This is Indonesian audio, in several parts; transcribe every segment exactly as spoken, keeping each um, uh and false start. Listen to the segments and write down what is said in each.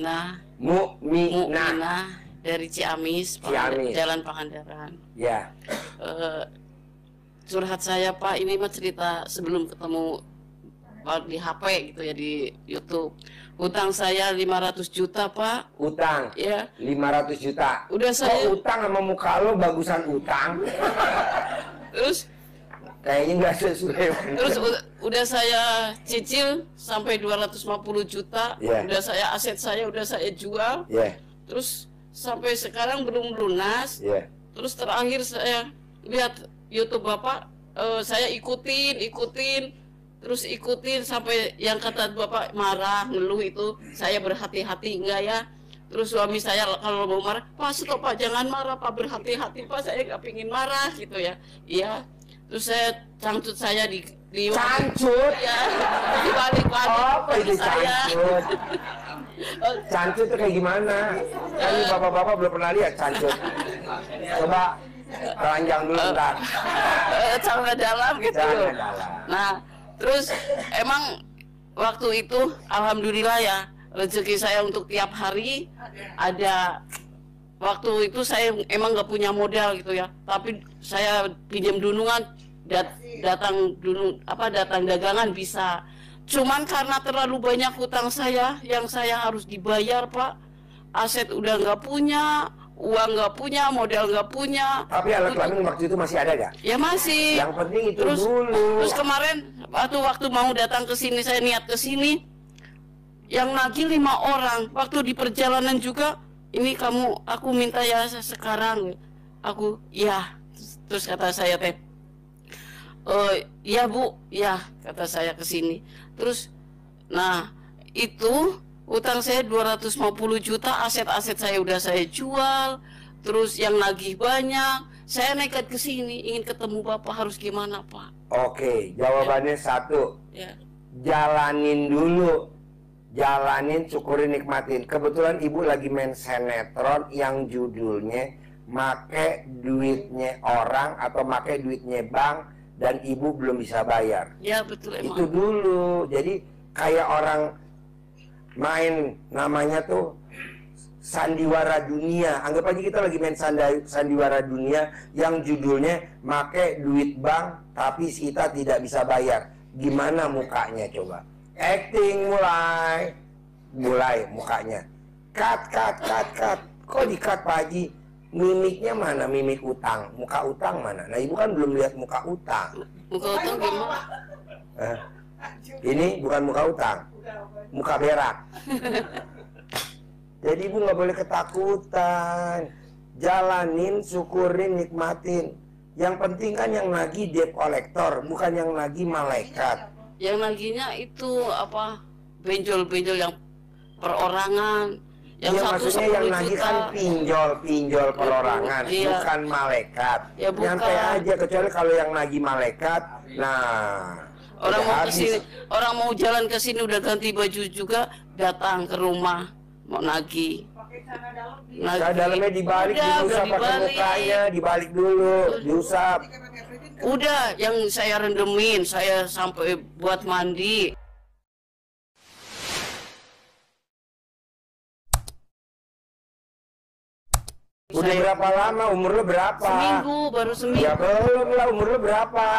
Mukmina, Mukmina dari Ciamis, Ciamis. Jalan Pangandaran. Ya. Uh, curhat saya Pak, ini mah cerita sebelum ketemu di H P gitu ya, di YouTube. Utang saya lima ratus juta Pak. Utang? Iya. lima ratus juta. Udah saya. Kok utang sama muka lo bagusan utang? Terus kayaknya nggak sesuai. Terus udah saya cicil sampai dua ratus lima puluh juta. Yeah. Udah saya, aset saya udah saya jual. Yeah. Terus sampai sekarang belum lunas. Yeah. Terus terakhir saya lihat YouTube Bapak, uh, saya ikutin, ikutin, terus ikutin sampai yang kata Bapak marah, ngeluh itu, saya berhati-hati, enggak ya. Terus suami saya kalau mau marah, Pak stop Pak, jangan marah Pak, berhati-hati Pak, saya nggak pingin marah gitu ya. Iya, terus saya, cangcut saya di... di cangcut? Ya, di balik-balik. Oh, itu cangcut. Cangcut itu kayak gimana? Kami Bapak-Bapak belum pernah lihat cangcut. Coba ranjang dulu ntar. Cangcut dalam gitu. Cangcut dalam. Nah, terus emang waktu itu alhamdulillah ya, rezeki saya untuk tiap hari ada. Waktu itu saya emang nggak punya modal gitu ya, tapi saya pinjam dunungan, dat, datang dunung apa datang dagangan bisa. Cuman karena terlalu banyak hutang saya yang saya harus dibayar Pak, aset udah nggak punya, uang nggak punya, modal nggak punya. Tapi alat kelamin waktu itu masih ada nggak? Ya masih. Yang penting itu terus, dulu. Terus kemarin waktu waktu mau datang ke sini, saya niat ke sini, yang lagi lima orang. Waktu di perjalanan juga, ini kamu, aku minta ya sekarang. Aku, ya. Terus kata saya teh, e, ya Bu, ya, kata saya ke sini. Terus, nah itu utang saya dua ratus lima puluh juta, aset-aset saya udah saya jual, terus yang lagi banyak, saya nekat ke sini, ingin ketemu Bapak, harus gimana Pak? Oke, jawabannya ya. Satu, ya. Jalanin dulu, jalanin, syukurin, nikmatin. Kebetulan ibu lagi main sinetron yang judulnya make duitnya orang atau make duitnya bank, dan ibu belum bisa bayar. Ya betul emang. Itu dulu, jadi kayak orang main namanya tuh sandiwara dunia. Anggap aja kita lagi main sandiwara dunia yang judulnya make duit bank tapi kita tidak bisa bayar. Gimana mukanya coba? Acting mulai. Mulai mukanya. Cut, cut, cut, cut. Kok di cut Pak Haji? Mimiknya mana? Mimik utang. Muka utang mana? Nah ibu kan belum lihat muka utang. Muka utang gimana? Eh, ini bukan muka utang. Muka berak. Jadi ibu nggak boleh ketakutan. Jalanin, syukurin, nikmatin. Yang penting kan yang lagi debt collector, bukan yang lagi malaikat. Yang laginya itu apa, benjol-benjol yang perorangan. Yang ya, satu maksudnya yang lagi kan pinjol-pinjol perorangan, ya, bukan malaikat. Ya, bukan. Nyantai aja, kecuali kalau yang lagi malaikat, nah. Orang mau kesini, orang mau jalan ke sini udah ganti baju juga, datang ke rumah mau nagih. Cara dalamnya dibalik, diusap pakai mukanya, dibalik dulu, diusap. Udah, yang saya rendemin, saya sampai buat mandi. Udah saya... berapa lama? Umur lu berapa? Seminggu, baru seminggu. Ya belum lah, umur lu berapa?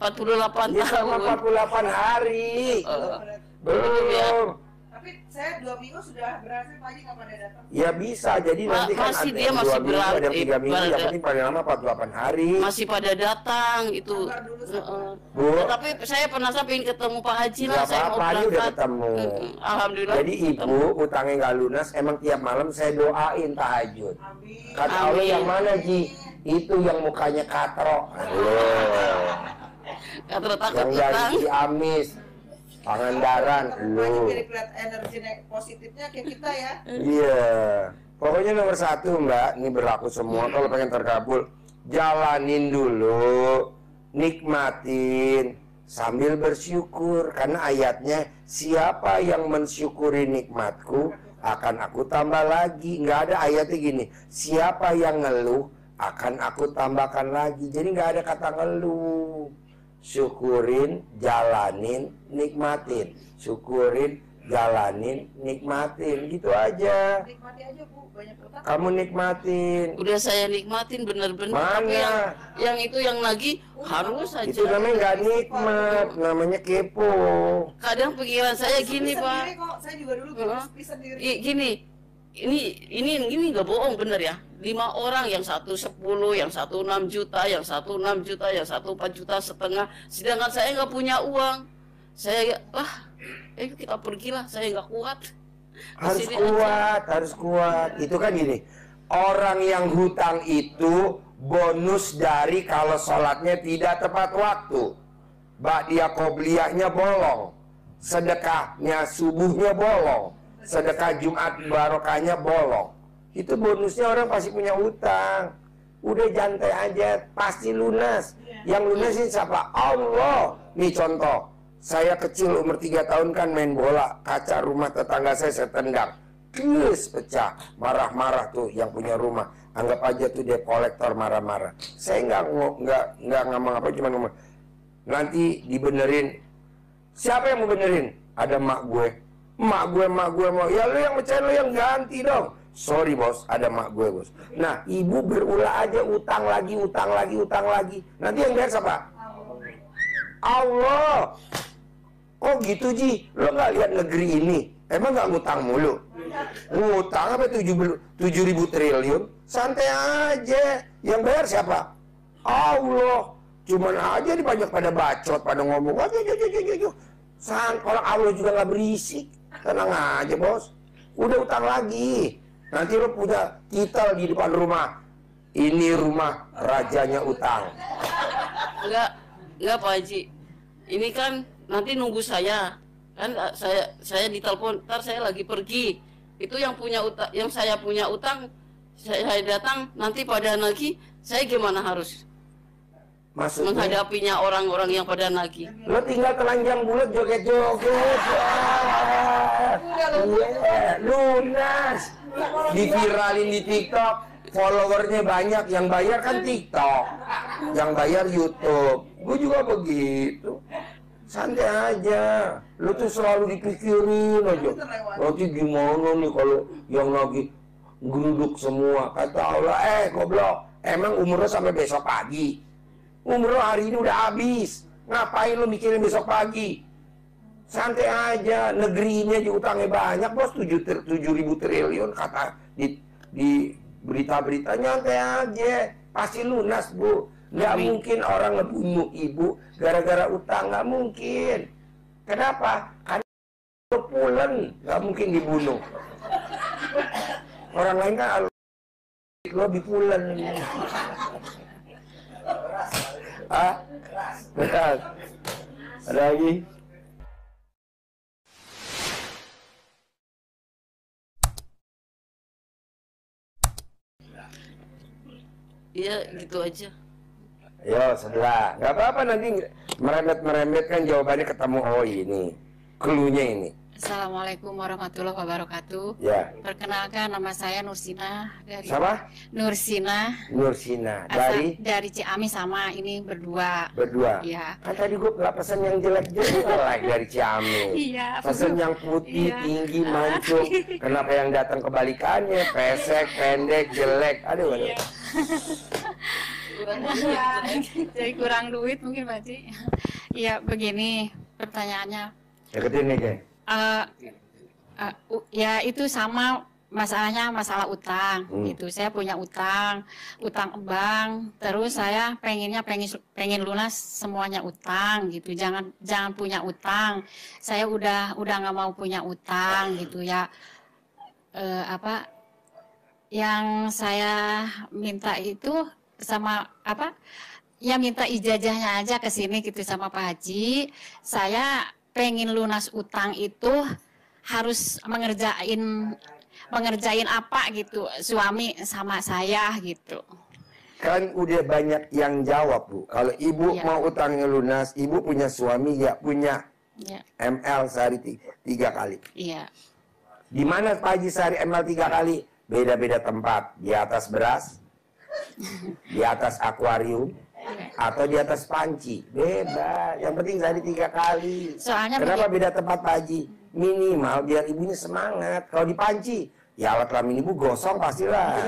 empat puluh delapan ya, tahun. empat puluh delapan hari. Uh, belum ya. Tapi saya dua minggu sudah berhasil. Pagi kapan dia datang? Ya bisa, jadi Ma nanti kan masih ada, dia masih berlaku, ada tiga minggu, pada yang penting paling lama empat puluh delapan hari. Masih pada datang itu. Uh, Bu, nah, tapi saya penasaran pengen ketemu Pak Haji lah. Saya mau Pak Haji udah ketemu. Hmm, alhamdulillah. Jadi ibu utangnya nggak lunas, emang tiap malam saya doain tahajud. Amin. Kata Allah yang mana Ji? Itu yang mukanya katrok. Katrok takut utang. Yang Ciamis. Pangandaran, lu. Energi positifnya kayak kita ya. Iya, pokoknya nomor satu Mbak, ini berlaku semua. Kalau pengen terkabul, jalanin dulu, nikmatin, sambil bersyukur. Karena ayatnya, siapa yang mensyukuri nikmatku, akan aku tambah lagi. Nggak ada ayatnya gini, siapa yang ngeluh, akan aku tambahkan lagi. Jadi nggak ada kata ngeluh. Syukurin, jalanin, nikmatin. Syukurin, jalanin, nikmatin, gitu aja. Nikmati aja, Bu. Banyak otak. Kamu nikmatin. Udah saya nikmatin bener-bener. Mana? Yang, yang itu yang lagi oh, harus aja. Itu namanya nggak nikmat, namanya kepo. Kadang pikiran saya gini, Pak. Saya juga dulu sendiri. Gini, ini ini ini nggak bohong, bener ya. Lima orang, yang satu sepuluh, yang satu enam juta, yang satu enam juta, yang satu empat juta setengah. Sedangkan saya nggak punya uang. Saya lah. Eh, kita pergilah, saya nggak kuat. Harus kuat, aja. harus kuat. Itu kan gini, orang yang hutang itu bonus dari kalau sholatnya tidak tepat waktu. Ba'diyah qobliyahnya bolong, sedekahnya subuhnya bolong, sedekah Jumat barokahnya bolong. Itu bonusnya, orang pasti punya hutang. Udah jantai aja, pasti lunas. Yang lunasin siapa? Allah. Nih contoh. Saya kecil umur tiga tahun kan main bola, kaca rumah tetangga saya saya tendang, terus pecah, marah-marah tuh yang punya rumah, anggap aja tuh dia kolektor marah-marah. Saya nggak nggak nggak ngomong apa, cuma ngomong nanti dibenerin. Siapa yang mau benerin? Ada mak gue, mak gue, mak gue mau. Ya lu yang pecahin, lu yang ganti dong. Sorry bos, ada mak gue bos. Nah ibu berulah aja, utang lagi, utang lagi, utang lagi. Nanti yang bayar siapa? Allah. Kok gitu, Ji? Lo nggak lihat negeri ini? Emang nggak ngutang mulu? Ngutang apa tujuh ribu triliun? Santai aja. Yang bayar siapa? Allah. Cuman aja dipajak pada bacot, pada ngomong. San, orang Allah juga nggak berisik. Tenang aja, bos. Udah utang lagi. Nanti lo punya titel di depan rumah. Ini rumah rajanya utang. Enggak, enggak Pak Haji. Ini kan nanti nunggu saya, kan saya saya ditelepon, ntar saya lagi pergi. Itu yang punya utang, yang saya punya utang, saya, saya datang, nanti pada nagih, saya gimana harus maksudnya menghadapinya orang-orang yang pada nagih? Lo tinggal telanjang bulat joget-joget. Yeah, lunas, diviralin di TikTok, followernya banyak, yang bayar kan TikTok, yang bayar YouTube. Gue juga begitu. Santai aja, lu tuh selalu dipikirin aja. Nanti gimana nih kalau yang lagi geruduk semua? Kata Allah, eh goblok, emang umur lo sampai besok pagi? Umur lo hari ini udah habis, ngapain lu mikirin besok pagi? Santai aja, negerinya diutangnya banyak bos, tujuh ribu triliun kata di, di berita-berita. Nyantai aja, pasti lunas bu. Nggak mungkin orang ngebunuh ibu gara-gara utang, nggak mungkin. Kenapa? Karena pulen, nggak mungkin dibunuh. Orang lain kan lo dipulen. Ah, berat. Ada lagi? Iya, gitu aja. Yo sebelah, nggak apa-apa nanti merembet-merembet kan jawabannya ketemu. Oh ini, cluenya ini. Assalamualaikum warahmatullahi wabarakatuh. Ya. Perkenalkan nama saya Nursina dari. Siapa? Nursina. Nursina dari. Asal, dari Ciamis sama ini berdua. Berdua. Ya. Kan tadi gue nggak pesan yang jelek-jelek like dari Ciamis. Iya. Pesan yang putih, iya, tinggi, mancung. Kenapa yang datang kebalikannya? Pesek, pendek, jelek. Aduh, aduh. Iya. Ya, jadi kurang duit mungkin Pak Ji. Ya begini pertanyaannya. Deketin nih kayak. Uh, uh, uh, ya itu sama masalahnya, masalah utang. Hmm. Gitu. Saya punya utang, utang bank. Terus saya pengennya pengen pengen lunas semuanya utang gitu. Jangan jangan punya utang. Saya udah udah nggak mau punya utang gitu ya. Uh, apa yang saya minta itu sama apa ya, minta ijazahnya aja ke sini gitu sama Pak Haji. Saya pengen lunas utang itu harus mengerjain mengerjain apa gitu, suami sama saya gitu. Kan udah banyak yang jawab Bu, kalau ibu ya mau utangnya lunas, ibu punya suami ya punya ya. M L sehari tiga kali ya. Di mana Pak Haji sehari M L tiga kali? Beda-beda tempat, di atas beras, di atas akuarium, atau di atas panci. Bebas, yang penting sehari tiga kali. Soalnya kenapa begini, beda tempat Pak Haji? minimal biar ibunya semangat. Kalau dipanci, ya alat kelamin ibu gosong pastilah.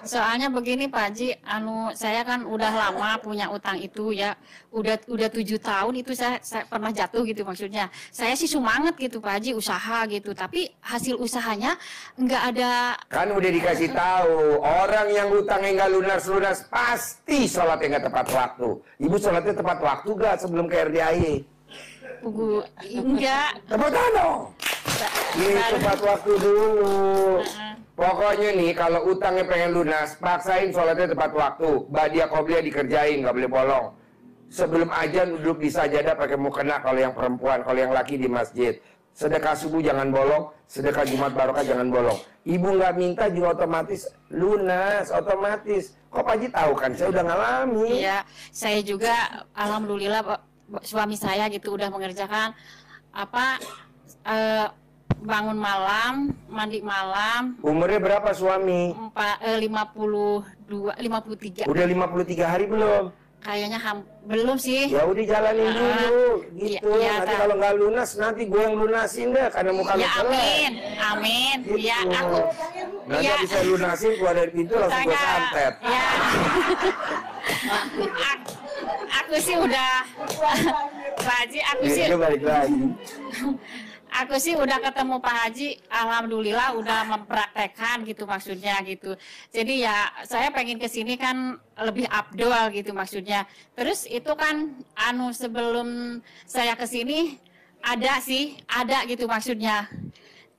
Soalnya begini Pak Haji, anu saya kan udah lama punya utang itu ya, udah udah tujuh tahun itu saya, saya pernah jatuh gitu maksudnya. Saya sih semangat gitu Pak Haji usaha gitu, tapi hasil usahanya nggak ada. Kan udah dikasih tahu, orang yang utangnya nggak lunas-lunas pasti sholatnya nggak tepat waktu. Ibu sholatnya tepat waktu nggak sebelum ke R D A I? Pugu, enggak. Tepat dong. Ini tepat waktu dulu. Pokoknya nih, kalau utangnya pengen lunas, paksain sholatnya tepat waktu. Badiah qobliyah dikerjain, nggak boleh bolong. Sebelum azan duduk di sajadah pakai mukena kalau yang perempuan, kalau yang laki di masjid. Sedekah subuh jangan bolong, sedekah Jumat barokah jangan bolong. Ibu nggak minta juga otomatis lunas, otomatis. Kok Pak Haji tahu kan? Saya udah ngalami. Iya, saya juga alhamdulillah suami saya gitu udah mengerjakan apa eh, bangun malam, mandi malam. Umurnya berapa suami? lima puluh dua, lima puluh tiga. Udah lima puluh tiga hari belum? Kayaknya belum sih. Ya udah jalanin dulu gitu. Ya, ya, nanti kalau nggak lunas nanti gue yang lunasin deh karena muka lu. Ya amin, amin. Gitu. Ya aku. Nanti ya. Bisa lunasin keluar dari pintu Utang langsung gue santet. Ya. Aku sih udah Pak Haji, aku ya, sih balik lagi. Aku sih udah ketemu Pak Haji, alhamdulillah udah mempraktekkan gitu maksudnya gitu. Jadi ya saya pengen kesini kan lebih abdol gitu maksudnya. Terus itu kan anu sebelum saya kesini ada sih, ada gitu maksudnya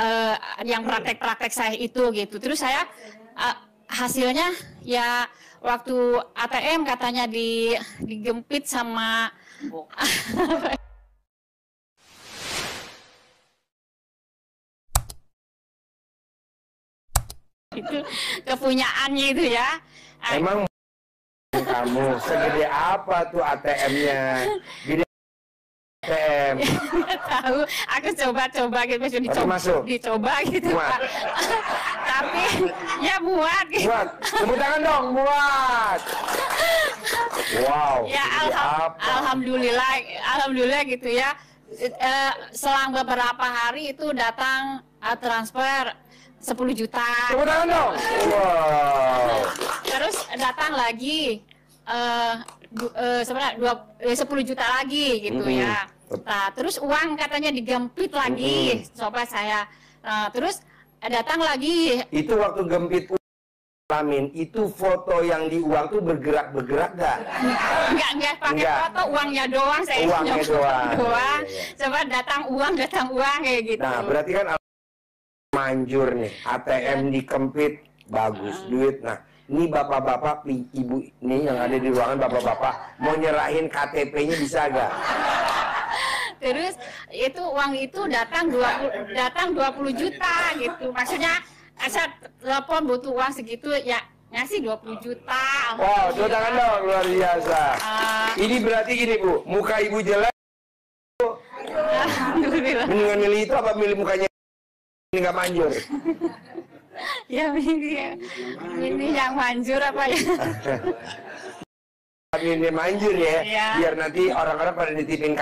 uh, yang praktek-praktek saya itu gitu. Terus saya uh, hasilnya ya waktu A T M katanya di digempit sama oh. itu kepunyaannya itu ya. Emang kamu segede apa tuh A T M-nya? Gede A T M. Tahu, aku coba-coba gitu maksudnya dicoba, masuk. dicoba gitu. Tapi ya buat gitu. Buat. Tepuk tangan dong, buat. Wow. Ya alham, alhamdulillah, alhamdulillah gitu ya. Eh, selang beberapa hari itu datang eh, transfer sepuluh juta. Kemudian dong. Wow. Terus datang lagi uh, du, uh, sebenarnya dua, eh, sepuluh juta lagi gitu mm-hmm. ya. Nah, terus uang katanya digempit lagi. Mm-hmm. Coba saya nah, terus datang lagi. Itu waktu gempit Amin, itu foto yang di uang tuh bergerak-bergerak gak? Enggak, enggak pakai foto, uangnya doang saya. Uangnya doang. doang. Coba datang uang, datang uang kayak gitu. Nah, berarti kan manjur nih, A T M dikempit, bagus duit. Nah, ini bapak-bapak, ibu ini yang ada di ruangan bapak-bapak mau nyerahin K T P-nya bisa gak? Terus itu uang itu datang dua puluh juta gitu. Maksudnya saya telepon butuh uang segitu ya ngasih dua puluh juta. Wow, tepuk tangan dong, luar biasa. Uh, ini berarti gini bu, muka ibu jelek. Mendingan milih itu apa milih mukanya? Nggak manjur. Ya ini, ini yang manjur apa ya? Ini manjur ya, ya. Biar nanti orang-orang pada ditipin